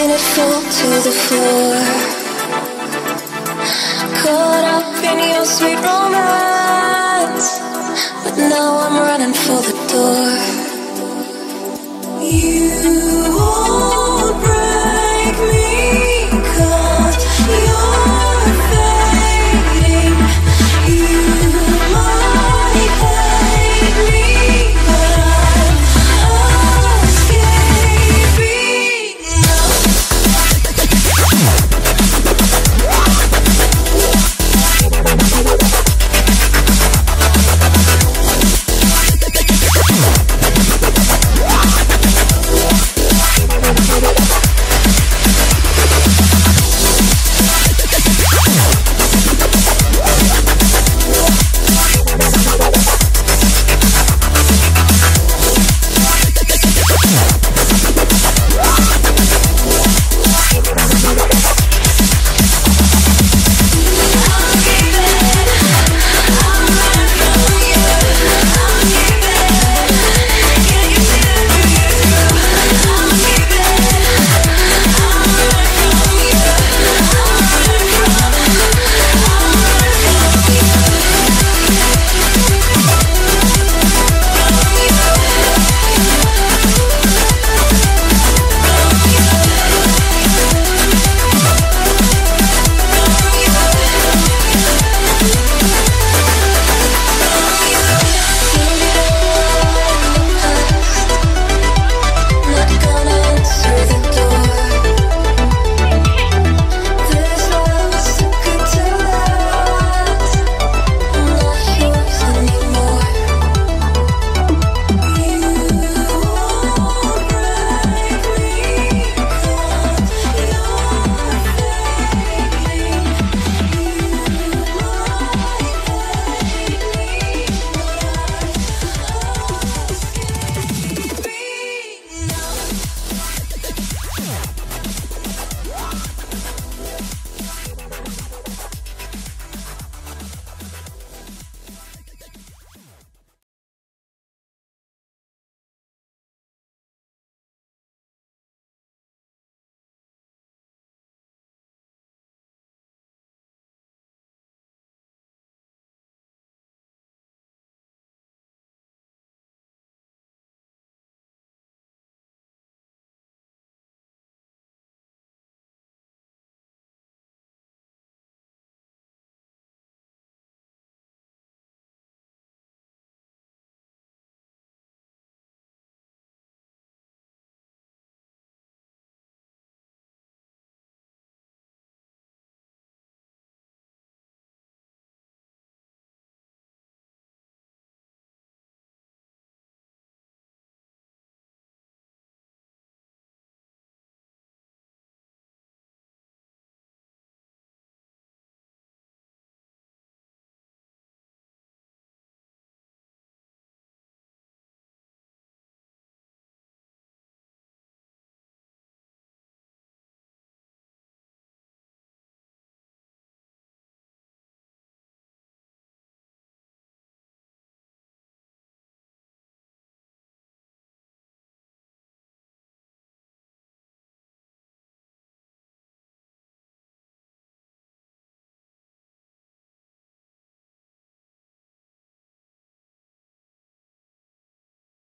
and it fell to the floor. Caught up in your sweet romance, but now I'm running for the door. You